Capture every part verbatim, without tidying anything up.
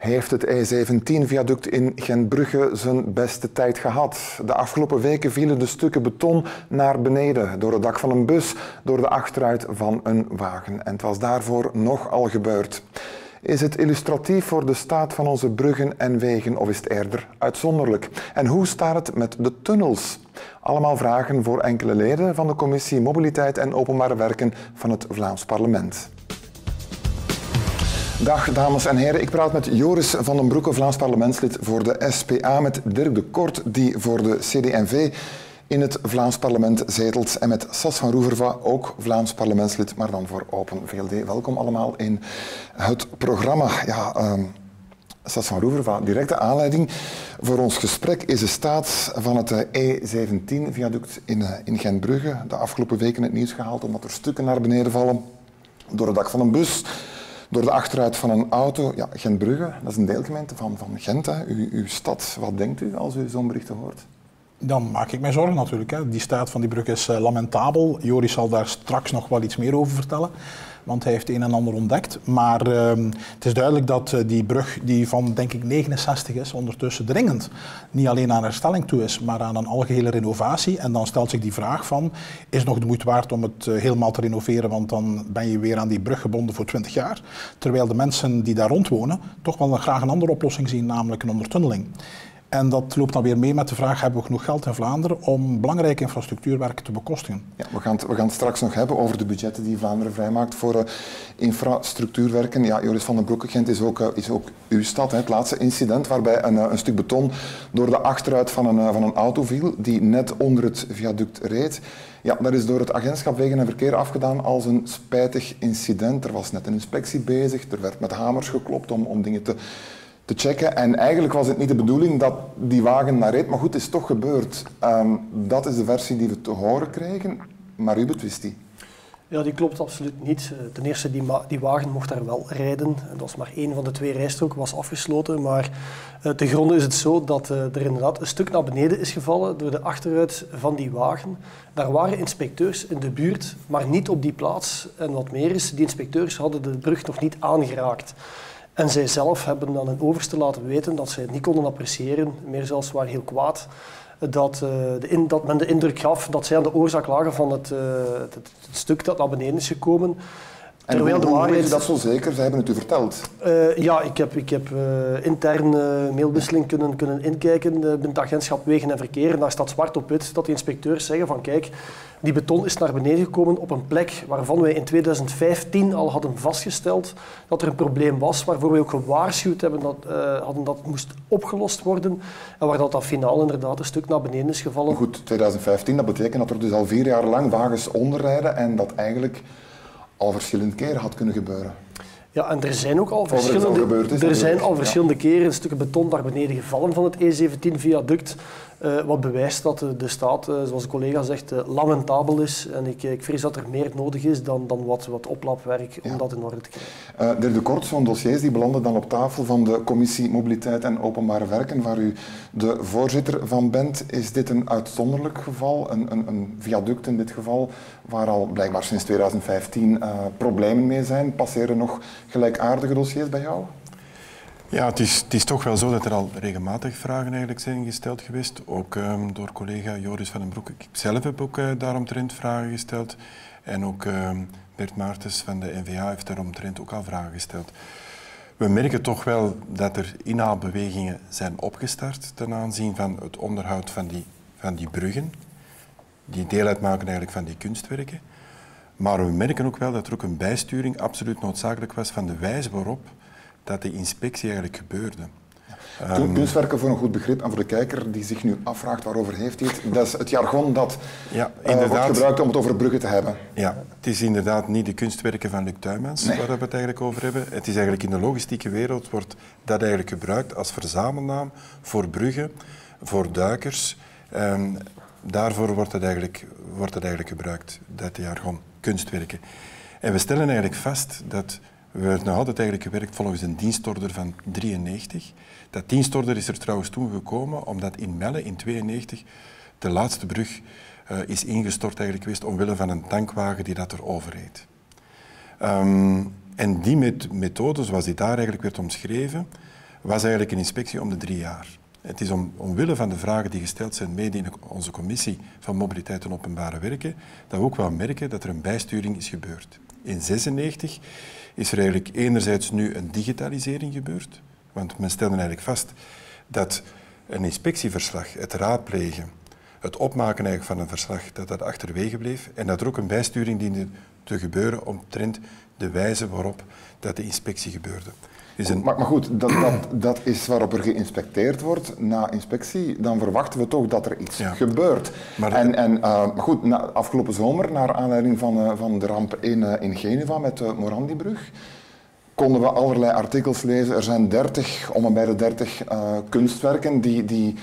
Heeft het E zeventien-viaduct in Gentbrugge zijn beste tijd gehad? De afgelopen weken vielen de stukken beton naar beneden. Door het dak van een bus, door de achteruit van een wagen. En het was daarvoor nogal gebeurd. Is het illustratief voor de staat van onze bruggen en wegen of is het eerder uitzonderlijk? En hoe staat het met de tunnels? Allemaal vragen voor enkele leden van de Commissie Mobiliteit en Openbare Werken van het Vlaams Parlement. Dag dames en heren, ik praat met Joris Vandenbroucke, Vlaams parlementslid voor de S P A, met Dirk de Kort, die voor de C D en V in het Vlaams Parlement zetelt, en met Sas van Rouveroij, ook Vlaams parlementslid, maar dan voor Open V L D. Welkom allemaal in het programma. Ja, um, Sas van Rouveroij, directe aanleiding voor ons gesprek is de staat van het E zeventien-viaduct in, in Gentbrugge. De afgelopen weken het nieuws gehaald omdat er stukken naar beneden vallen door het dak van een bus. Door de achteruit van een auto. Ja, Gentbrugge, dat is een deelgemeente van, van Gent, hè. U, uw stad. Wat denkt u als u zo'n berichten hoort? Dan maak ik mij zorgen natuurlijk, hè. Die staat van die brug is uh, lamentabel. Joris zal daar straks nog wel iets meer over vertellen. Want hij heeft een en ander ontdekt. Maar uh, het is duidelijk dat uh, die brug, die van denk ik negenenzestig is, ondertussen dringend niet alleen aan herstelling toe is, maar aan een algehele renovatie. En dan stelt zich die vraag van, is het nog de moeite waard om het uh, helemaal te renoveren? Want dan ben je weer aan die brug gebonden voor twintig jaar. Terwijl de mensen die daar rond wonen toch wel graag een andere oplossing zien, namelijk een ondertunneling. En dat loopt dan weer mee met de vraag, hebben we genoeg geld in Vlaanderen om belangrijke infrastructuurwerken te bekostigen? Ja, we gaan het, we gaan het straks nog hebben over de budgetten die Vlaanderen vrijmaakt voor uh, infrastructuurwerken. Ja, Joris Vandenbroucke, Gent is ook, uh, is ook uw stad. Hè. Het laatste incident waarbij een, uh, een stuk beton door de achteruit van een, uh, van een auto viel die net onder het viaduct reed. Ja, dat is door het agentschap Wegen en Verkeer afgedaan als een spijtig incident. Er was net een inspectie bezig, er werd met hamers geklopt om, om dingen te... te checken. En eigenlijk was het niet de bedoeling dat die wagen naar reed, maar goed, het is toch gebeurd. Um, dat is de versie die we te horen kregen, maar u betwist die. Ja, die klopt absoluut niet. Ten eerste, die, die wagen mocht daar wel rijden. Dat was maar één van de twee rijstroken, was afgesloten. Maar uh, ten gronde is het zo dat uh, er inderdaad een stuk naar beneden is gevallen door de achteruit van die wagen. Daar waren inspecteurs in de buurt, maar niet op die plaats. En wat meer is, die inspecteurs hadden de brug nog niet aangeraakt. En zij zelf hebben dan hun overste laten weten dat zij het niet konden appreciëren, meer zelfs waren heel kwaad, dat, uh, de in, dat men de indruk gaf dat zij aan de oorzaak lagen van het, uh, het, het stuk dat naar beneden is gekomen. En terwijl de waarheid... Hoe weet je dat zo zeker? Zij hebben het u verteld. Uh, ja, ik heb, ik heb uh, intern uh, mailwisseling kunnen, kunnen inkijken uh, binnen het agentschap Wegen en Verkeer. En daar staat zwart op wit dat de inspecteurs zeggen van kijk, die beton is naar beneden gekomen op een plek waarvan wij in tweeduizend vijftien al hadden vastgesteld dat er een probleem was, waarvoor wij ook gewaarschuwd hebben dat, uh, hadden dat moest opgelost worden en waar dat, dat finaal inderdaad een stuk naar beneden is gevallen. Goed, tweeduizend vijftien, dat betekent dat er dus al vier jaar lang wagens onderrijden en dat eigenlijk... al verschillende keren had kunnen gebeuren. Ja, en er zijn ook al verschillende, is, er zijn al verschillende ja. keren stukken beton naar beneden gevallen van het E zeventien-viaduct. Uh, wat bewijst dat de, de staat, uh, zoals de collega zegt, uh, lamentabel is. En ik, ik vrees dat er meer nodig is dan, dan wat, wat oplapwerk om ja. dat in orde te krijgen. Uh, Dirk de Kort, zo'n dossiers die belanden dan op tafel van de Commissie Mobiliteit en Openbare Werken, waar u de voorzitter van bent. Is dit een uitzonderlijk geval, een, een, een viaduct in dit geval, waar al blijkbaar sinds tweeduizend vijftien uh, problemen mee zijn? Passeren nog gelijkaardige dossiers bij jou? Ja, het is, het is toch wel zo dat er al regelmatig vragen eigenlijk zijn gesteld geweest. Ook um, door collega Joris Vandenbroucke. Ik zelf heb ook uh, daaromtrent vragen gesteld. En ook um, Bert Maartens van de N V A heeft daaromtrent ook al vragen gesteld. We merken toch wel dat er inhaalbewegingen zijn opgestart ten aanzien van het onderhoud van die, van die bruggen. Die deel uitmaken eigenlijk van die kunstwerken. Maar we merken ook wel dat er ook een bijsturing absoluut noodzakelijk was van de wijze waarop dat de inspectie eigenlijk gebeurde. Ja. Um, kunstwerken voor een goed begrip en voor de kijker die zich nu afvraagt waarover heeft hij het. Dat is het jargon dat ja, uh, wordt gebruikt om het over bruggen te hebben. Ja, het is inderdaad niet de kunstwerken van Luc Tuymans nee. waar we het eigenlijk over hebben. Het is eigenlijk in de logistieke wereld wordt dat eigenlijk gebruikt als verzamelnaam voor bruggen, voor duikers. Um, daarvoor wordt het eigenlijk, wordt het eigenlijk gebruikt, dat jargon, kunstwerken. En we stellen eigenlijk vast dat... We hebben nog altijd eigenlijk gewerkt volgens een dienstorder van drieënnegentig. Dat dienstorder is er trouwens toen gekomen omdat in Melle in negentien tweeënnegentig de laatste brug uh, is ingestort eigenlijk geweest omwille van een tankwagen die dat er overreed. Um, en die met methode, zoals die daar eigenlijk werd omschreven, was eigenlijk een inspectie om de drie jaar. Het is om, omwille van de vragen die gesteld zijn mede in onze commissie van mobiliteit en openbare werken, dat we ook wel merken dat er een bijsturing is gebeurd. In negentien zesennegentig is er eigenlijk enerzijds nu een digitalisering gebeurd, want men stelde eigenlijk vast dat een inspectieverslag, het raadplegen, het opmaken eigenlijk van een verslag, dat dat achterwege bleef en dat er ook een bijsturing diende te gebeuren omtrent de wijze waarop dat de inspectie gebeurde. Een... Maar, maar goed, dat, dat, dat is waarop er geïnspecteerd wordt na inspectie. Dan verwachten we toch dat er iets ja. gebeurt. Maar en, en uh, goed, na, afgelopen zomer, naar aanleiding van, uh, van de ramp in, uh, in Geneva met de Morandi-brug, konden we allerlei artikels lezen. Er zijn dertig, om en bij de dertig uh, kunstwerken die, die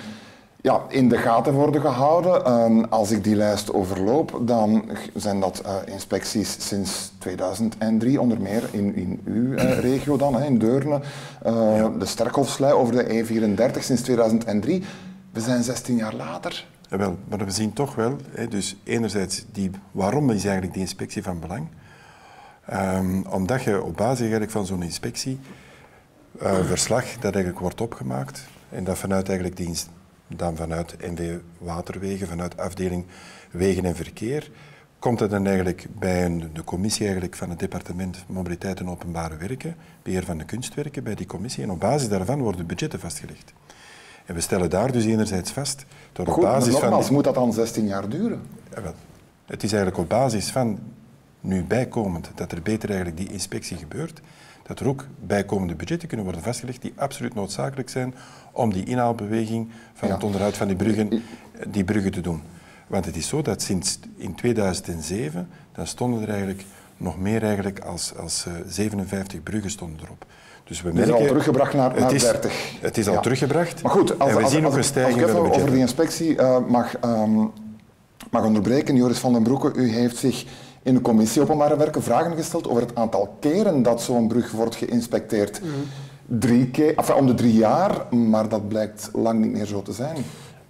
ja, in de gaten worden gehouden. Uh, als ik die lijst overloop, dan zijn dat uh, inspecties sinds tweeduizend drie, onder meer in, in uw uh, regio dan, hè, in Deurne. Uh, ja. De Sterkhofslui over de E vierendertig sinds tweeduizend drie. We zijn zestien jaar later. Ja, wel, maar we zien toch wel, hè, dus enerzijds, die, waarom is eigenlijk die inspectie van belang? Um, omdat je op basis eigenlijk van zo'n inspectie uh, verslag dat eigenlijk wordt opgemaakt en dat vanuit eigenlijk die, dan vanuit N V Waterwegen, vanuit afdeling Wegen en Verkeer, komt het dan eigenlijk bij een, de commissie eigenlijk van het departement Mobiliteit en Openbare Werken, beheer van de kunstwerken bij die commissie, en op basis daarvan worden budgetten vastgelegd. En we stellen daar dus enerzijds vast dat op Goed, basis nogmaals, van... Die, moet dat dan zestien jaar duren? Ja, wel, het is eigenlijk op basis van... Nu bijkomend dat er beter eigenlijk die inspectie gebeurt, dat er ook bijkomende budgetten kunnen worden vastgelegd die absoluut noodzakelijk zijn om die inhaalbeweging van ja. het onderhoud van die bruggen, die bruggen te doen. Want het is zo dat sinds in tweeduizend zeven, dan stonden er eigenlijk nog meer eigenlijk als, als zevenenvijftig bruggen stonden erop. Dus we merken, het is al teruggebracht naar, naar het is, dertig. Het is al ja. teruggebracht. Maar goed, als, en we als, zien als, ook als, een stijging als ik even over die inspectie uh, mag, um, mag onderbreken, Joris Vandenbroucke, u heeft zich... in de commissie Openbare Werken vragen gesteld over het aantal keren dat zo'n brug wordt geïnspecteerd. Mm. Drie keer, enfin, om de drie jaar, maar dat blijkt lang niet meer zo te zijn.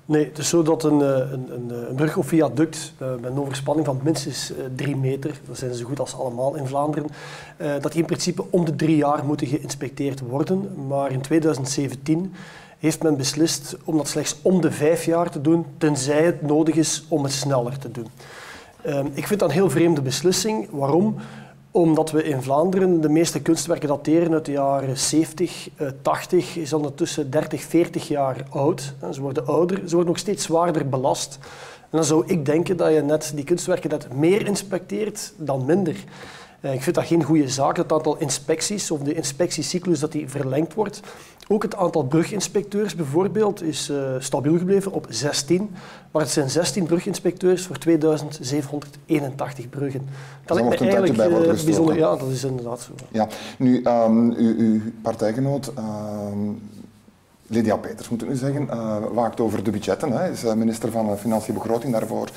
Nee, het is zo dat een, een, een, een brug of viaduct uh, met een overspanning van minstens uh, drie meter, dat zijn ze zo goed als allemaal in Vlaanderen, uh, dat die in principe om de drie jaar moeten geïnspecteerd worden. Maar in tweeduizend zeventien heeft men beslist om dat slechts om de vijf jaar te doen, tenzij het nodig is om het sneller te doen. Uh, ik vind dat een heel vreemde beslissing. Waarom? Omdat we in Vlaanderen de meeste kunstwerken dateren uit de jaren zeventig, uh, tachtig, is ondertussen dertig, veertig jaar oud. En ze worden ouder, ze worden nog steeds zwaarder belast. En dan zou ik denken dat je net die kunstwerken net meer inspecteert dan minder. Uh, ik vind dat geen goede zaak, dat het aantal inspecties of de inspectiecyclus dat die verlengd wordt. Ook het aantal bruginspecteurs bijvoorbeeld is uh, stabiel gebleven op zestien. Maar het zijn zestien bruginspecteurs voor tweeduizend zevenhonderd eenentachtig bruggen. Dat lijkt me eigenlijk uh, bijzonder. Ja, dat is inderdaad zo. Ja. Nu, um, uw, uw partijgenoot, um, Lydia Peters, moet ik nu zeggen, uh, waakt over de budgetten. Hij is minister van Financiën en Begroting, daarvoor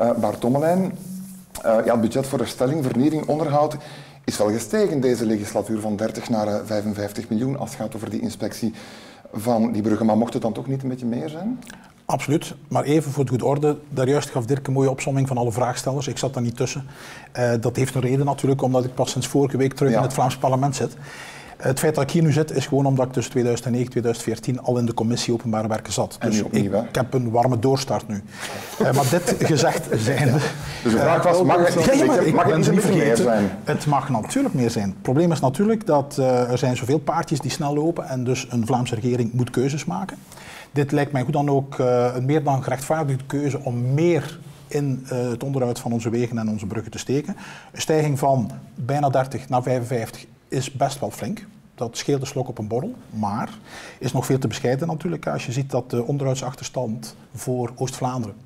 uh, Bart Tommelijn. Uh, ja, het budget voor herstelling, vernieuwing, onderhoud... is wel gestegen deze legislatuur van dertig naar vijfenvijftig miljoen als het gaat over die inspectie van die bruggen. Maar mocht het dan toch niet een beetje meer zijn? Absoluut. Maar even voor het goed orde. Daarjuist gaf Dirk een mooie opsomming van alle vraagstellers. Ik zat daar niet tussen. Uh, dat heeft een reden natuurlijk, omdat ik pas sinds vorige week terug ja. in het Vlaams Parlement zit. Het feit dat ik hier nu zit, is gewoon omdat ik tussen tweeduizend negen en tweeduizend veertien al in de commissie Openbare Werken zat. En dus opnieuw, ik, ik heb een warme doorstart nu. Uh, maar dit gezegd zijnde... Ja. Dus de vraag was, mag het, ja, maar, mag het niet meer zijn? Het mag natuurlijk meer zijn. Het probleem is natuurlijk dat uh, er zijn zoveel paardjes die snel lopen en dus een Vlaamse regering moet keuzes maken. Dit lijkt mij goed dan ook uh, een meer dan gerechtvaardigde keuze om meer... in uh, het onderhoud van onze wegen en onze bruggen te steken. Een stijging van bijna dertig naar vijfenvijftig is best wel flink. Dat scheelt een slok op een borrel, maar is nog veel te bescheiden natuurlijk als je ziet dat de onderhoudsachterstand voor Oost-Vlaanderen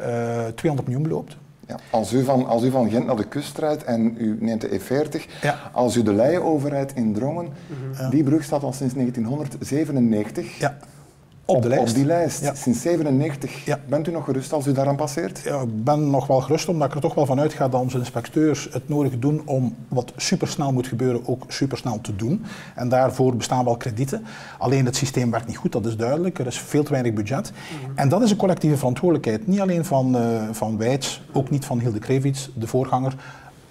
uh, tweehonderd miljoen beloopt. Ja, als, u van, als u van Gent naar de kust rijdt en u neemt de E veertig, ja. als u de Leie overrijdt in Drongen, uh-huh. die brug staat al sinds negentienhonderd zevenennegentig... Ja. Op, de lijst. Op die lijst, ja. sinds negentien zevenennegentig. Ja. Bent u nog gerust als u daaraan passeert? Ja, ik ben nog wel gerust, omdat ik er toch wel van uitga dat onze inspecteurs het nodige doen om wat supersnel moet gebeuren ook supersnel te doen. En daarvoor bestaan wel kredieten. Alleen het systeem werkt niet goed, dat is duidelijk. Er is veel te weinig budget. Mm-hmm. En dat is een collectieve verantwoordelijkheid. Niet alleen van, uh, van Weitz, ook niet van Hilde Krevits, de voorganger.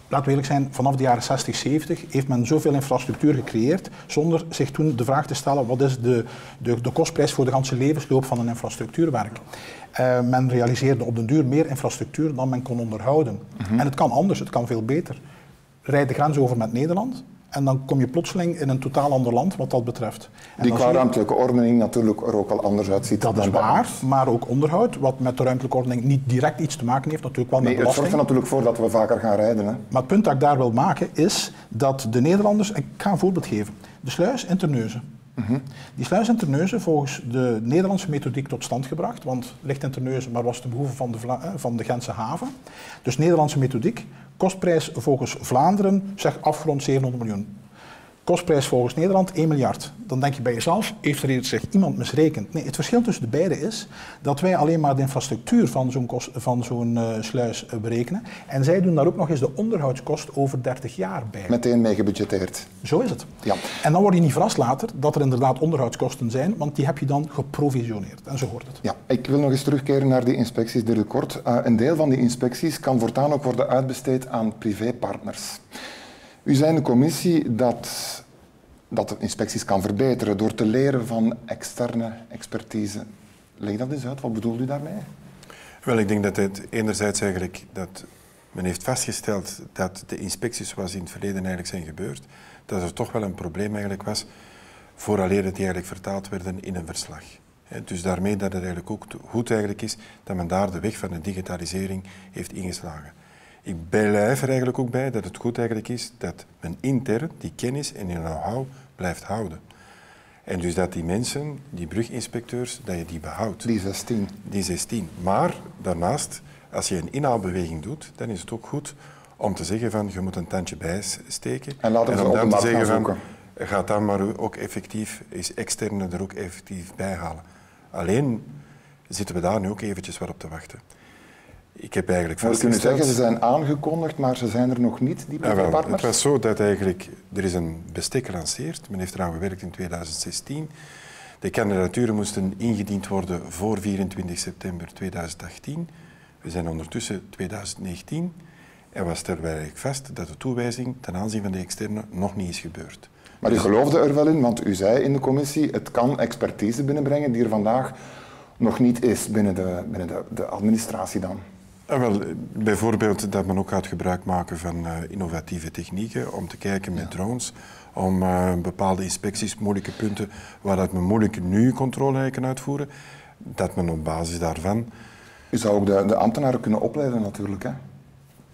laten we eerlijk zijn, vanaf de jaren zestig, zeventig heeft men zoveel infrastructuur gecreëerd zonder zich toen de vraag te stellen wat is de, de, de kostprijs voor de ganse levensloop van een infrastructuurwerk. Uh, men realiseerde op den duur meer infrastructuur dan men kon onderhouden. Mm-hmm. En het kan anders, het kan veel beter. Rijd de grens over met Nederland en dan kom je plotseling in een totaal ander land wat dat betreft. En die qua ruimtelijke ordening natuurlijk er ook al anders uitziet. Dat dan is waar, maar ook onderhoud, wat met de ruimtelijke ordening niet direct iets te maken heeft, natuurlijk wel met belasting. Nee, het zorgt er natuurlijk voor dat we vaker gaan rijden, hè? Maar het punt dat ik daar wil maken is dat de Nederlanders, ik ga een voorbeeld geven, de sluis in Terneuzen. Die sluis in Terneuzen volgens de Nederlandse methodiek tot stand gebracht, want ligt in Terneuzen, maar was te behoeven van de, Vla van de Gentse haven. Dus Nederlandse methodiek, kostprijs volgens Vlaanderen, zeg afgerond zevenhonderd miljoen. Kostprijs volgens Nederland één miljard. Dan denk je bij jezelf, heeft er zich iemand misrekend? Nee, het verschil tussen de beide is dat wij alleen maar de infrastructuur van zo'n van zo'n uh, sluis uh, berekenen. En zij doen daar ook nog eens de onderhoudskost over dertig jaar bij. Meteen mee gebudgeteerd. Zo is het. Ja. En dan word je niet verrast later dat er inderdaad onderhoudskosten zijn, want die heb je dan geprovisioneerd. En zo hoort het. Ja, ik wil nog eens terugkeren naar die inspecties, Dirk de Kort. Uh, een deel van die inspecties kan voortaan ook worden uitbesteed aan privépartners. U zei in de commissie dat, dat de inspecties kan verbeteren door te leren van externe expertise. Leg dat eens uit, wat bedoelt u daarmee? Wel, ik denk dat het enerzijds eigenlijk dat men heeft vastgesteld dat de inspecties zoals in het verleden eigenlijk zijn gebeurd, dat er toch wel een probleem eigenlijk was vooraleer dat die eigenlijk vertaald werden in een verslag. Dus daarmee dat het eigenlijk ook goed eigenlijk is dat men daar de weg van de digitalisering heeft ingeslagen. Ik blijf er eigenlijk ook bij dat het goed eigenlijk is dat men intern die kennis en die know-how blijft houden. En dus dat die mensen, die bruginspecteurs, dat je die behoudt. Die zestien. Die zestien. Maar daarnaast, als je een inhaalbeweging doet, dan is het ook goed om te zeggen van je moet een tandje bijsteken. En laten we dan te zeggen van, gaat dan maar ook effectief, is externe er ook effectief bij halen. Alleen zitten we daar nu ook eventjes wat op te wachten. Ik heb eigenlijk vastgesteld... We kunnen zeggen, ze zijn aangekondigd, maar ze zijn er nog niet, die partners. Ja, wel, het was zo dat eigenlijk... Er is een bestek gelanceerd. Men heeft eraan gewerkt in tweeduizend zestien. De kandidaturen moesten ingediend worden voor vierentwintig september tweeduizend achttien. We zijn ondertussen tweeduizend negentien. En we stellen eigenlijk vast dat de toewijzing ten aanzien van de externe nog niet is gebeurd. Maar u geloofde er wel in, want u zei in de commissie... Het kan expertise binnenbrengen die er vandaag nog niet is binnen de, binnen de, de administratie dan. Ah, wel, bijvoorbeeld dat men ook gaat gebruik maken van uh, innovatieve technieken om te kijken met ja. drones, om uh, bepaalde inspecties, moeilijke punten waar dat men moeilijk nu controle kan uitvoeren, dat men op basis daarvan... U zou ook de, de ambtenaren kunnen opleiden natuurlijk, hè?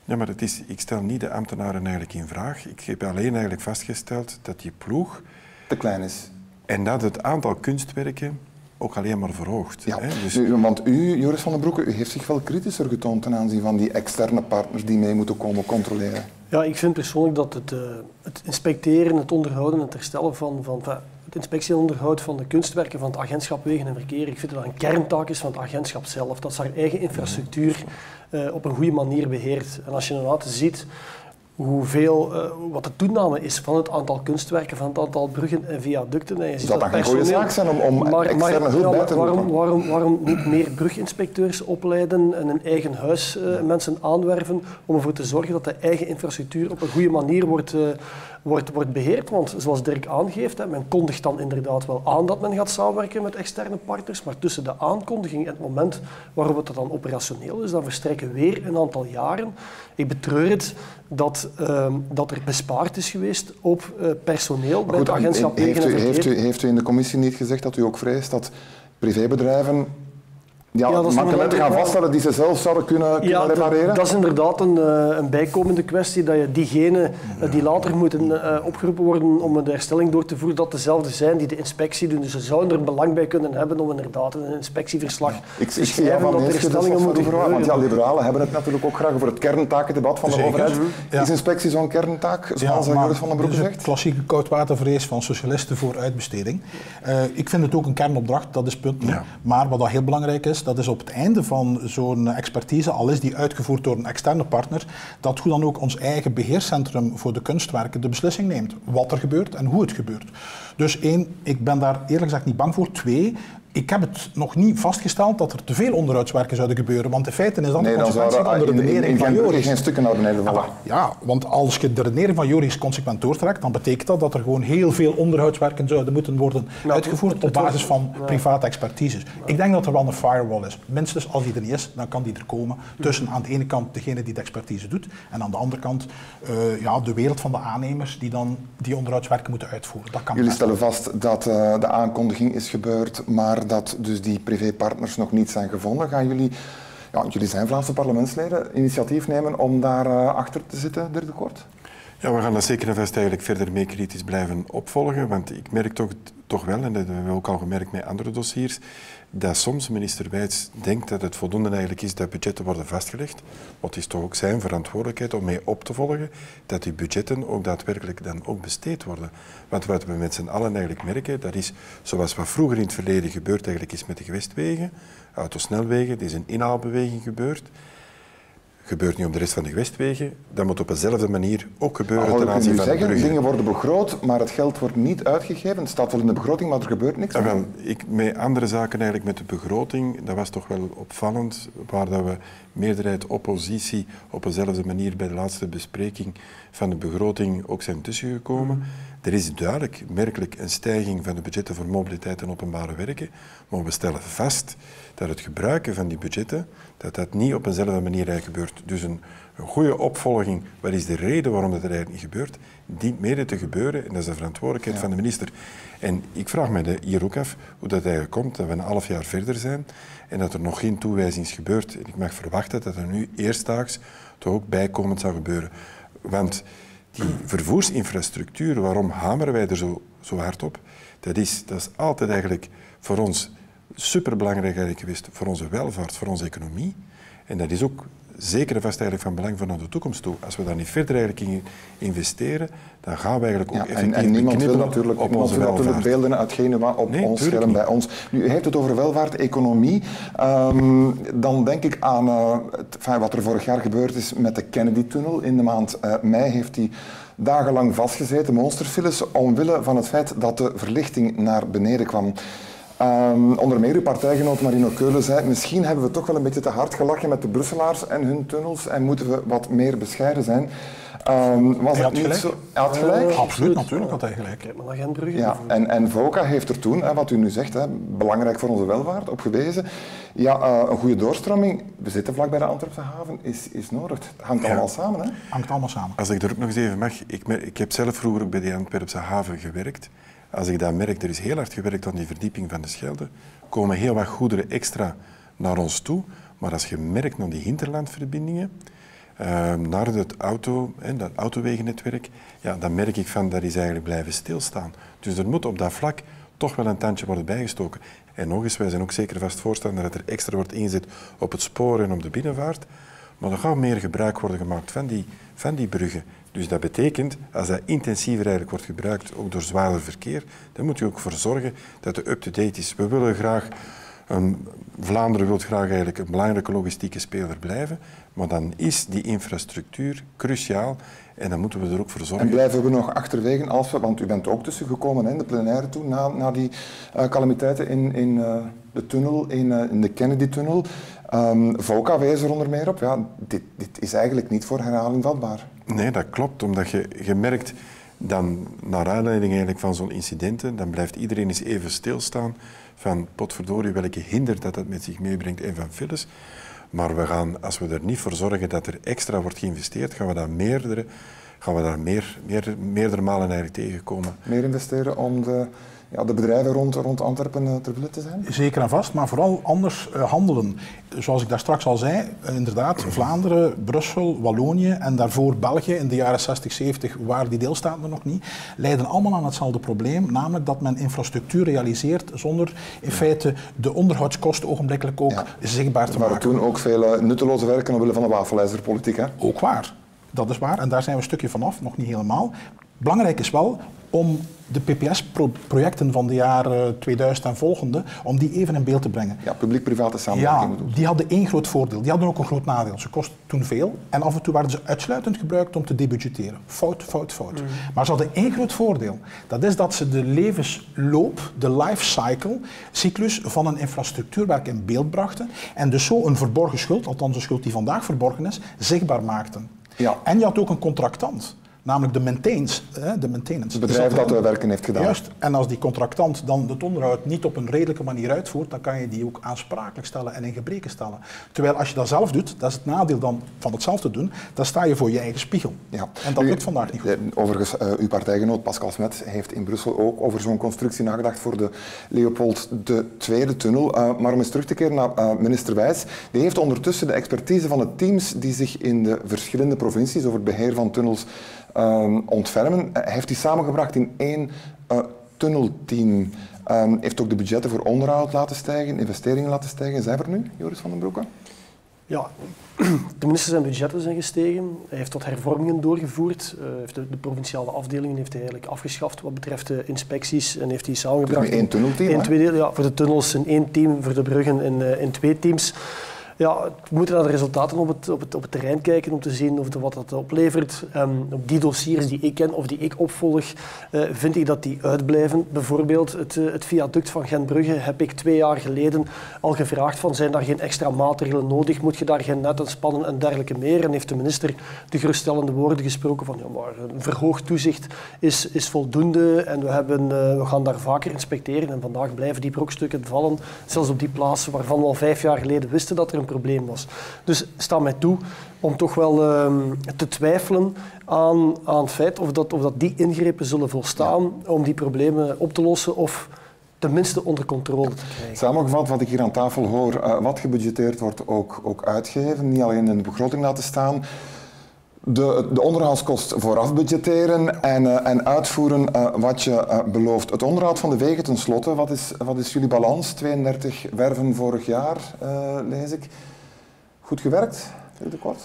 Ja, maar het is, ik stel niet de ambtenaren eigenlijk in vraag. Ik heb alleen eigenlijk vastgesteld dat die ploeg... te klein is. En dat het aantal kunstwerken... ook alleen maar verhoogd. Ja. Hè? Dus... U, want u, Joris Vandenbroucke, u heeft zich wel kritischer getoond ten aanzien van die externe partners die mee moeten komen controleren. Ja, ik vind persoonlijk dat het, uh, het inspecteren, het onderhouden en het herstellen van, van het inspectie en onderhoud van de kunstwerken van het agentschap Wegen en Verkeer, ik vind dat een kerntaak is van het agentschap zelf. Dat ze haar eigen infrastructuur uh, op een goede manier beheert. En als je inderdaad ziet hoeveel, uh, wat de toename is van het aantal kunstwerken, van het aantal bruggen en viaducten. En je ziet dat dat geen goede zaak zijn om, om maar, externe maar, hulp ja, bij te waarom, roepen. Waarom, waarom niet meer bruginspecteurs opleiden en in eigen huis uh, mensen aanwerven om ervoor te zorgen dat de eigen infrastructuur op een goede manier wordt, uh, wordt, wordt beheerd? Want zoals Dirk aangeeft, hè, men kondigt dan inderdaad wel aan dat men gaat samenwerken met externe partners, maar tussen de aankondiging en het moment waarop het dan operationeel is, dan verstrijken weer een aantal jaren. Ik betreur het dat, uh, dat er bespaard is geweest op uh, personeel goed, bij het agentschap Wegen en Verkeer. Heeft u, heeft u in de commissie niet gezegd dat u ook vreest dat privébedrijven ja, ja, makkelijker gaan vaststellen die ze zelf zouden kunnen, kunnen ja, repareren? Dat is inderdaad een, uh, een bijkomende kwestie, dat je diegenen uh, die later moeten uh, opgeroepen worden om de herstelling door te voeren, dat dezelfde zijn die de inspectie doen. Dus ze zouden er belang bij kunnen hebben om inderdaad een inspectieverslag ja, ik, te ik schrijven dat de herstellingen moeten gebeuren. Want ja, liberalen hebben het natuurlijk ook graag over het kerntakendebat van de Zeker. overheid. Ja. Is inspectie zo'n kerntaak, zoals ja, Joris Vandenbroucke zegt? Klassieke koudwatervrees van socialisten voor uitbesteding. Uh, ik vind het ook een kernopdracht, dat is punt. Ja. Maar wat dat heel belangrijk is, dat is op het einde van zo'n expertise, al is die uitgevoerd door een externe partner, dat hoe dan ook ons eigen beheerscentrum voor de kunstwerken de beslissing neemt. Wat er gebeurt en hoe het gebeurt. Dus één, ik ben daar eerlijk gezegd niet bang voor. Twee, Ik heb het nog niet vastgesteld dat er te veel onderhoudswerken zouden gebeuren, want in feite is dat nee, de consequentie dan van de redenering van Joris. Geen stukken naar beneden vallen. Ja, ja, want als je de redenering van Joris consequent doortrekt, dan betekent dat dat er gewoon heel veel onderhoudswerken zouden moeten worden nou, uitgevoerd het, het, het op basis van ja. private expertises. Ja. Ik denk dat er wel een firewall is. Minstens als die er niet is, dan kan die er komen. Tussen aan de ene kant degene die de expertise doet en aan de andere kant uh, ja, de wereld van de aannemers die dan die onderhoudswerken moeten uitvoeren. Dat kan. Jullie stellen vast dat uh, de aankondiging is gebeurd, maar dat dus die privépartners nog niet zijn gevonden. Gaan jullie, ja, jullie zijn Vlaamse parlementsleden, initiatief nemen om daar uh, achter te zitten, Dirk de Kort? Ja, we gaan dat zeker en vast eigenlijk verder mee kritisch blijven opvolgen, want ik merk toch, toch wel, en dat hebben we ook al gemerkt met andere dossiers, dat soms minister Wijts denkt dat het voldoende eigenlijk is dat budgetten worden vastgelegd. Wat is toch ook zijn verantwoordelijkheid om mee op te volgen dat die budgetten ook daadwerkelijk dan ook besteed worden. Want wat we met z'n allen eigenlijk merken, dat is zoals wat vroeger in het verleden gebeurd eigenlijk is met de gewestwegen, autosnelwegen, er is een inhaalbeweging gebeurd. Gebeurt niet op de rest van de gewestwegen. Dat moet op dezelfde manier ook gebeuren ah, ten aanzien van de bruggen. Dingen worden begroot, maar het geld wordt niet uitgegeven. Het staat wel in de begroting, maar er gebeurt niks. Ah, wel, ik, met andere zaken eigenlijk met de begroting, dat was toch wel opvallend, waar dat we meerderheid oppositie op dezelfde manier bij de laatste bespreking van de begroting ook zijn tussengekomen. Er is duidelijk, merkelijk een stijging van de budgetten voor mobiliteit en openbare werken, maar we stellen vast dat het gebruiken van die budgetten, dat dat niet op dezelfde manier gebeurt. Dus een, een goede opvolging, wat is de reden waarom dat er eigenlijk niet gebeurt, dient mede te gebeuren en dat is de verantwoordelijkheid ja. van de minister. En ik vraag me hier ook af hoe dat eigenlijk komt, dat we een half jaar verder zijn en dat er nog geen toewijzing is gebeurd. En ik mag verwachten dat er nu eerstdaags toch ook bijkomend zou gebeuren. Want die vervoersinfrastructuur, waarom hameren wij er zo, zo hard op? Dat is, dat is altijd eigenlijk voor ons superbelangrijk geweest, voor onze welvaart, voor onze economie. En dat is ook zeker en vast eigenlijk van belang voor naar de toekomst toe. Als we daar niet verder eigenlijk in investeren, dan gaan we eigenlijk ook ja, effectief en, en niemand wil natuurlijk, op niemand onze wil natuurlijk beelden uit Genua op nee, ons scherm bij ons. Nu, u heeft het over welvaart, economie. Um, dan denk ik aan uh, het, wat er vorig jaar gebeurd is met de Kennedy-tunnel. In de maand uh, mei heeft die dagenlang vastgezeten, monsterfiles, omwille van het feit dat de verlichting naar beneden kwam. Um, onder meer uw partijgenoot Marino Keulen zei, misschien hebben we toch wel een beetje te hard gelachen met de Brusselaars en hun tunnels en moeten we wat meer bescheiden zijn. Um, was hij had het niet gelijk. Zo... Hij had gelijk? Uh, absoluut, natuurlijk had hij gelijk. Maar Gentbrugge ja, en, en Voka heeft er toen, hè, wat u nu zegt, hè, belangrijk voor onze welvaart, op gewezen. Ja, uh, een goede doorstroming, we zitten vlak bij de Antwerpse haven, is, is nodig. Het hangt ja. allemaal samen. Hè? Hangt allemaal samen. Als ik er ook nog eens even mag, ik, ik heb zelf vroeger ook bij de Antwerpse haven gewerkt. Als ik dat merk, er is heel hard gewerkt aan die verdieping van de Schelde. Komen heel wat goederen extra naar ons toe. Maar als je merkt naar die hinterlandverbindingen, euh, naar het auto, hè, dat autowegennetwerk, ja, dan merk ik van dat is eigenlijk blijven stilstaan. Dus er moet op dat vlak toch wel een tandje worden bijgestoken. En nog eens, wij zijn ook zeker vast voorstander dat er extra wordt ingezet op het spoor en op de binnenvaart. Maar er gaat meer gebruik worden gemaakt van die, van die bruggen. Dus dat betekent, als dat intensiever eigenlijk wordt gebruikt, ook door zwaarder verkeer, dan moet je ook voor zorgen dat de up-to-date is. We willen graag, een, Vlaanderen wil graag eigenlijk een belangrijke logistieke speler blijven, maar dan is die infrastructuur cruciaal en dan moeten we er ook voor zorgen. En blijven we nog achterwege, als we, want u bent ook tussengekomen in de plenaire toe, na, na die uh, calamiteiten in, in uh, de tunnel, in, uh, in de Kennedy-tunnel. Um, Voka wees er onder meer op. Ja, dit, dit is eigenlijk niet voor herhaling vatbaar. Nee, dat klopt. Omdat je, je merkt, dan, naar aanleiding eigenlijk van zo'n incidenten, dan blijft iedereen eens even stilstaan van potverdorie welke hinder dat dat met zich meebrengt en van files. Maar we gaan, als we er niet voor zorgen dat er extra wordt geïnvesteerd, gaan we daar meerdere, gaan we daar meer, meer, meerdere malen eigenlijk tegenkomen. Meer investeren om de... Ja, de bedrijven rond, rond Antwerpen ter wille te zijn? Zeker en vast, maar vooral anders uh, handelen. Zoals ik daar straks al zei, uh, inderdaad, Vlaanderen, Brussel, Wallonië en daarvoor België in de jaren zestig, zeventig, waar die deelstaten er nog niet, leiden allemaal aan hetzelfde probleem, namelijk dat men infrastructuur realiseert zonder in ja. feite de onderhoudskosten ogenblikkelijk ook ja. zichtbaar te maar maken. Maar toen ook veel uh, nutteloze werken omwille van de wafelijzerpolitiek, hè? Ook waar. dat is waar. En daar zijn we een stukje vanaf, nog niet helemaal. Belangrijk is wel om de P P S-projecten van de jaren tweeduizend en volgende, om die even in beeld te brengen. Ja, publiek-private samenwerking bedoelt. Ja, die hadden één groot voordeel. Die hadden ook een groot nadeel. Ze kostten toen veel en af en toe werden ze uitsluitend gebruikt om te debudgetteren. Fout, fout, fout. Mm. Maar ze hadden één groot voordeel. Dat is dat ze de levensloop, de lifecycle, cyclus van een infrastructuurwerk in beeld brachten en dus zo een verborgen schuld, althans een schuld die vandaag verborgen is, zichtbaar maakten. Ja. En je had ook een contractant. Namelijk de maintenance. De maintenance. Het bedrijf dus dat, dat werken heeft gedaan. Juist. En als die contractant dan het onderhoud niet op een redelijke manier uitvoert, dan kan je die ook aansprakelijk stellen en in gebreken stellen. Terwijl als je dat zelf doet, dat is het nadeel dan van het zelf te doen, dan sta je voor je eigen spiegel. Ja. En dat lukt vandaag niet goed. Overigens, uh, uw partijgenoot Pascal Smet heeft in Brussel ook over zo'n constructie nagedacht voor de Leopold de tweede tunnel. Uh, maar om eens terug te keren naar uh, minister Wijs, die heeft ondertussen de expertise van de teams die zich in de verschillende provincies over het beheer van tunnels Um, ontfermen. Uh, hij heeft die samengebracht in één uh, tunnelteam. Um, heeft ook de budgetten voor onderhoud laten stijgen, investeringen laten stijgen. Zijn we er nu, Joris Vandenbroucke? Ja, tenminste zijn budgetten zijn gestegen. Hij heeft wat hervormingen doorgevoerd. Uh, heeft de, de provinciale afdelingen heeft hij eigenlijk afgeschaft wat betreft de inspecties en heeft hij samengebracht. Dus één tunnelteam? In twee delen, ja, voor de tunnels in één team, voor de bruggen in, uh, in twee teams. Ja, we moeten naar de resultaten op het, op het, op het terrein kijken om te zien of de, wat dat oplevert. Um, op die dossiers die ik ken of die ik opvolg, uh, vind ik dat die uitblijven. Bijvoorbeeld het, uh, het viaduct van Gentbrugge heb ik twee jaar geleden al gevraagd van zijn daar geen extra maatregelen nodig? Moet je daar geen net aan spannen en dergelijke meer? En heeft de minister de geruststellende woorden gesproken van ja, maar een verhoogd toezicht is, is voldoende en we, hebben, uh, we gaan daar vaker inspecteren en vandaag blijven die brokstukken vallen. Zelfs op die plaatsen waarvan we al vijf jaar geleden wisten dat er een probleem was. Dus sta mij toe om toch wel uh, te twijfelen aan, aan het feit of dat, of dat die ingrepen zullen volstaan ja. om die problemen op te lossen of tenminste onder controle te krijgen. Samengevat, wat ik hier aan tafel hoor, uh, wat gebudgeteerd wordt ook, ook uitgegeven, niet alleen in de begroting laten staan. De, de onderhoudskost vooraf budgetteren en, uh, en uitvoeren uh, wat je uh, belooft. Het onderhoud van de wegen tenslotte, wat is, wat is jullie balans? tweeëndertig werven vorig jaar, uh, lees ik. Goed gewerkt, Dirk de Kort?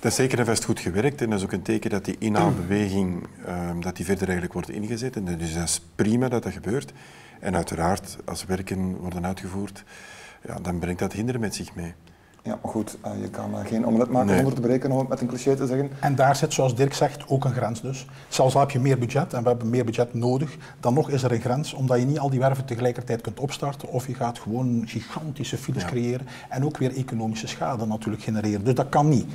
Dat is zeker en vast goed gewerkt en dat is ook een teken dat die inhaalbeweging uh, dat die verder eigenlijk wordt ingezet. En dus dat is prima dat dat gebeurt. En uiteraard, als werken worden uitgevoerd, ja, dan brengt dat hinder met zich mee. Ja, maar goed, uh, je kan uh, geen omelet maken nee. zonder te breken, om het met een cliché te zeggen. En daar zit, zoals Dirk zegt, ook een grens dus. Zelfs al heb je meer budget, en we hebben meer budget nodig, dan nog is er een grens, omdat je niet al die werven tegelijkertijd kunt opstarten, of je gaat gewoon gigantische files ja. creëren en ook weer economische schade natuurlijk genereren. Dus dat kan niet.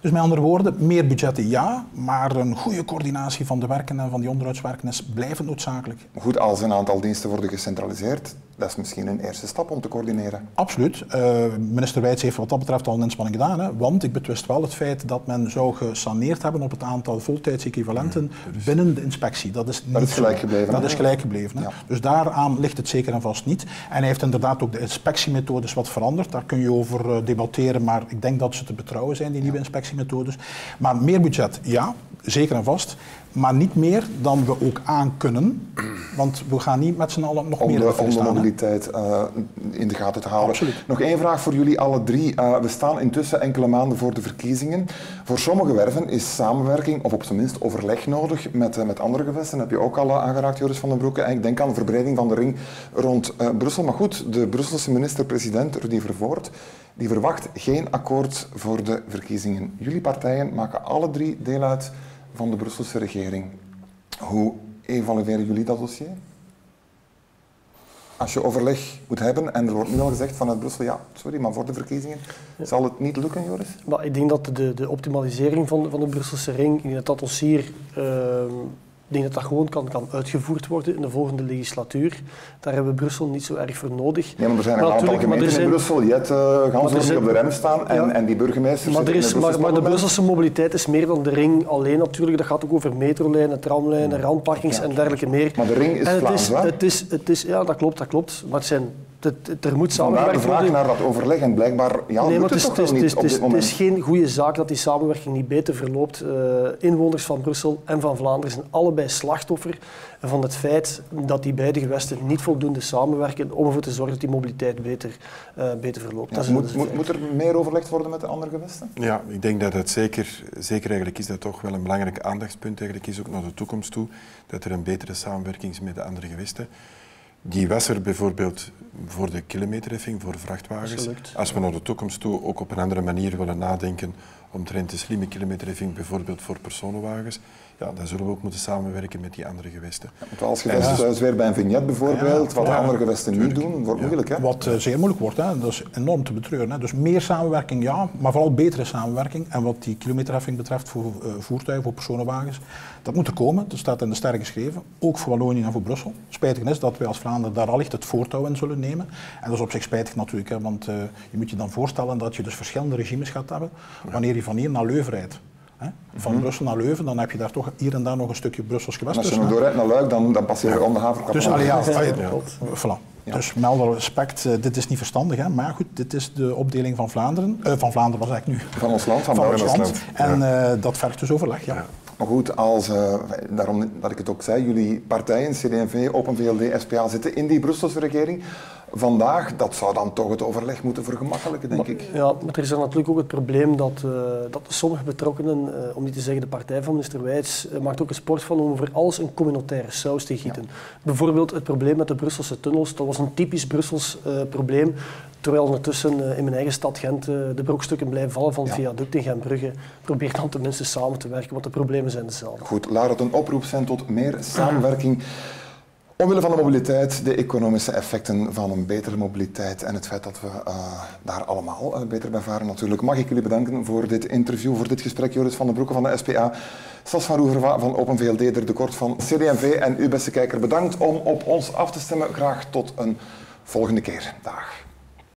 Dus met andere woorden, meer budgetten ja, maar een goede coördinatie van de werken en van die onderhoudswerken is blijvend noodzakelijk. Goed, als een aantal diensten worden gecentraliseerd, dat is misschien een eerste stap om te coördineren. Absoluut. Uh, minister Wijts heeft wat dat betreft al een inspanning gedaan, hè? Want ik betwist wel het feit dat men zou gesaneerd hebben op het aantal voltijdsequivalenten ja, dus binnen de inspectie. Dat is, niet dat is gelijk gebleven. Dat is gelijk gebleven hè? Ja. Dus daaraan ligt het zeker en vast niet. En hij heeft inderdaad ook de inspectiemethodes wat veranderd. Daar kun je over debatteren, maar ik denk dat ze te betrouwen zijn, die ja. nieuwe inspectiemethodes. Maar meer budget, ja, zeker en vast. Maar niet meer dan we ook aan kunnen, want we gaan niet met z'n allen nog om meer de, om de mobiliteit uh, in de gaten te houden. Absoluut. Nog één vraag voor jullie alle drie. Uh, we staan intussen enkele maanden voor de verkiezingen. Voor sommige werven is samenwerking, of op zijn minst overleg nodig met, uh, met andere gewesten. Dat heb je ook al aangeraakt, Joris Vandenbroucke. En ik denk aan de verbreding van de ring rond uh, Brussel. Maar goed, de Brusselse minister-president Rudy Vervoort, die verwacht geen akkoord voor de verkiezingen. Jullie partijen maken alle drie deel uit van de Brusselse regering. Hoe evalueren jullie dat dossier? Als je overleg moet hebben, en er wordt nu al gezegd vanuit Brussel, ja, sorry, maar voor de verkiezingen ja. zal het niet lukken, Joris? Maar ik denk dat de, de optimalisering van de, van de Brusselse ring, in dat dossier, uh, ik denk dat dat gewoon kan, kan uitgevoerd worden in de volgende legislatuur. Daar hebben we Brussel niet zo erg voor nodig. Nee, maar er zijn een aantal gemeenten zijn, in Brussel die het uh, ganzen zijn, op de rem staan ja. en, en die burgemeesters... Maar, er is, de maar, maar de Brusselse mobiliteit is meer dan de ring alleen natuurlijk. Dat gaat ook over metrolijnen, tramlijnen, randparkings ja. en dergelijke meer. Maar de ring is Vlaams, hè? Het is, het is, ja, dat klopt, dat klopt. Maar het zijn Er moet samenwerking worden. Vandaar de vraag naar dat overleg en blijkbaar ja, nee, moet het, het toch is, niet het, op dit moment. Het is geen goede zaak dat die samenwerking niet beter verloopt. Uh, inwoners van Brussel en van Vlaanderen zijn allebei slachtoffer van het feit dat die beide gewesten niet voldoende samenwerken om ervoor te zorgen dat die mobiliteit beter, uh, beter verloopt. Ja, dat moet, moet, moet er meer overlegd worden met de andere gewesten? Ja, ik denk dat het zeker, zeker eigenlijk is dat toch wel een belangrijk aandachtspunt eigenlijk is, ook naar de toekomst toe, dat er een betere samenwerking is met de andere gewesten. Die was er bijvoorbeeld voor de kilometerheffing, voor vrachtwagens. Als we naar de toekomst toe ook op een andere manier willen nadenken omtrent de slimme kilometerheffing, bijvoorbeeld voor personenwagens, ja, dan zullen we ook moeten samenwerken met die andere gewesten. Ja, als gewest ja. is weer bij een vignet bijvoorbeeld, wat ja, de andere gewesten ja, niet doen, wordt ja. moeilijk. Hè? Wat uh, zeer moeilijk wordt, hè? Dat is enorm te betreuren. Hè? Dus meer samenwerking, ja, maar vooral betere samenwerking. En wat die kilometerheffing betreft voor uh, voertuigen, voor personenwagens, dat moet er komen. Dat staat in de sterren geschreven, ook voor Wallonië en voor Brussel. Spijtig is dat wij als Vlaanderen daar allicht het voortouw in zullen nemen. En dat is op zich spijtig natuurlijk, hè? Want uh, je moet je dan voorstellen dat je dus verschillende regimes gaat hebben wanneer je van hier naar Leuven rijdt. Van mm-hmm. Brussel naar Leuven, dan heb je daar toch hier en daar nog een stukje Brussels gewest. Als je nog doorrijdt naar Luik, dan, dan passeer je ja. Onderhaverkap. Dus, ja, ja, ja, ja. voilà. ja. dus met alle respect, uh, dit is niet verstandig, hè? Maar goed, dit is de opdeling van Vlaanderen. Uh, van Vlaanderen was eigenlijk nu. Van ons land, van, van ons land. land. En uh, dat vergt dus overleg, ja. ja. Maar goed, als, uh, daarom dat ik het ook zei, jullie partijen, C D en V, Open V L D, S P A, zitten in die Brusselse regering. Vandaag, dat zou dan toch het overleg moeten vergemakkelijken, denk maar, ik. Ja, maar er is dan natuurlijk ook het probleem dat, uh, dat sommige betrokkenen, uh, om niet te zeggen de partij van minister Wijts, uh, maakt ook een sport van om voor alles een communautaire saus te gieten. Ja. Bijvoorbeeld het probleem met de Brusselse tunnels, dat was een typisch Brussels uh, probleem. Terwijl ondertussen uh, in mijn eigen stad Gent uh, de brokstukken blijven vallen van het ja. viaduct in Gentbrugge. Probeer dan tenminste samen te werken, want de problemen zijn dezelfde. Goed, laat het een oproep zijn tot meer samenwerking. Omwille van de mobiliteit, de economische effecten van een betere mobiliteit en het feit dat we uh, daar allemaal uh, beter bij varen natuurlijk. Mag ik jullie bedanken voor dit interview, voor dit gesprek. Joris Vandenbroucke van de S P A, Sas van Rouveroij van Open V L D, Dirk de Kort van C D en V en u beste kijker. Bedankt om op ons af te stemmen. Graag tot een volgende keer. Dag.